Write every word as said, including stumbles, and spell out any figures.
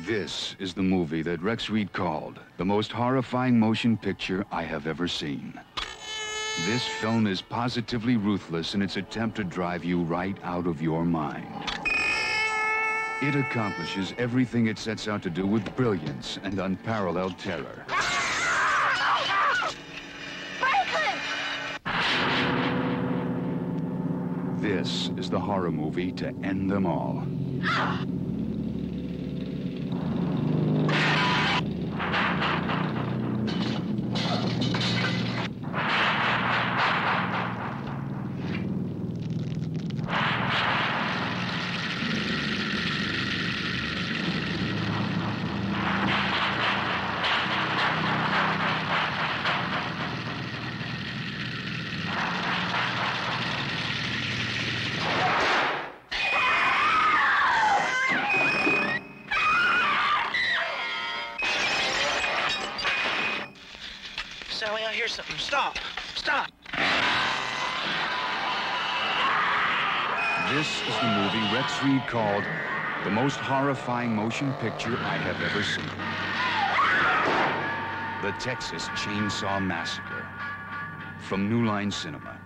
This is the movie that Rex Reed called the most horrifying motion picture I have ever seen. This film is positively ruthless in its attempt to drive you right out of your mind. It accomplishes everything it sets out to do with brilliance and unparalleled terror. This is the horror movie to end them all. Sally, I hear something. Stop! Stop! This is the movie Rex Reed called the most horrifying motion picture I have ever seen. The Texas Chain Saw Massacre, from New Line Cinema.